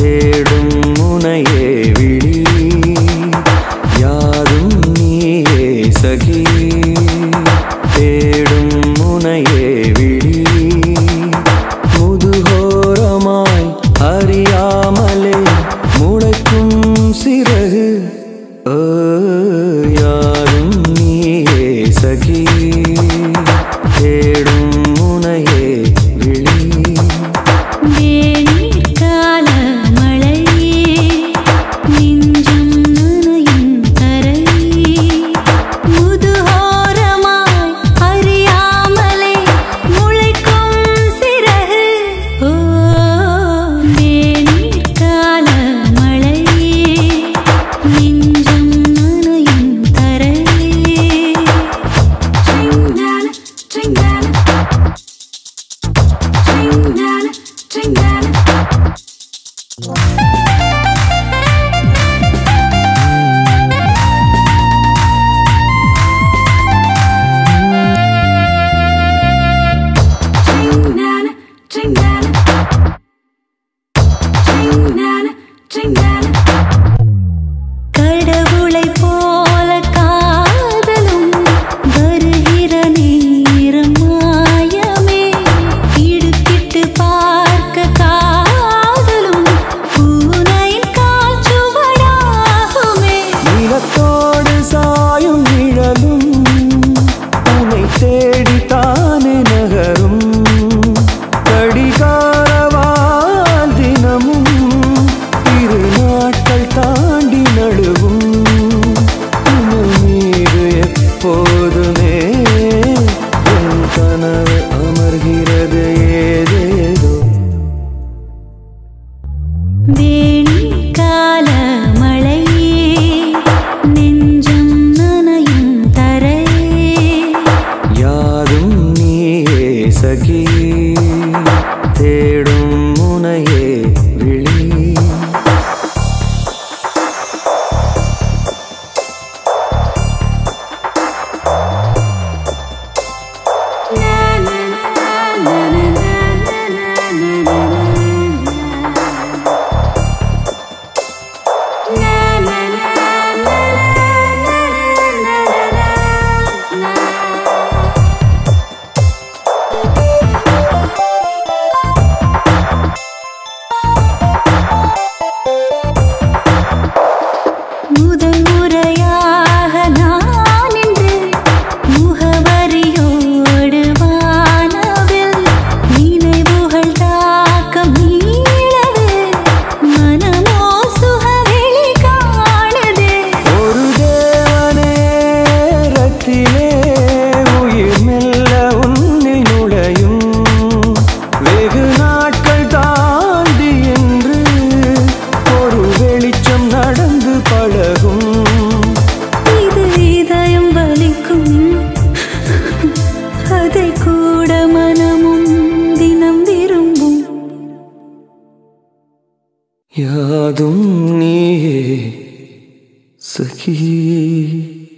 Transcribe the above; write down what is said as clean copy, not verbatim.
தேடும் முனையே விழி யாதும் நீயே சகி தேடும் முனையே விழி முதுகோரமாய் அறியாமலே முளைக்கும் சிறகு யாதும் நீயே சகி தேடும் முனையே सखी तेडुं मुनये विळि यादुम नीये सखी।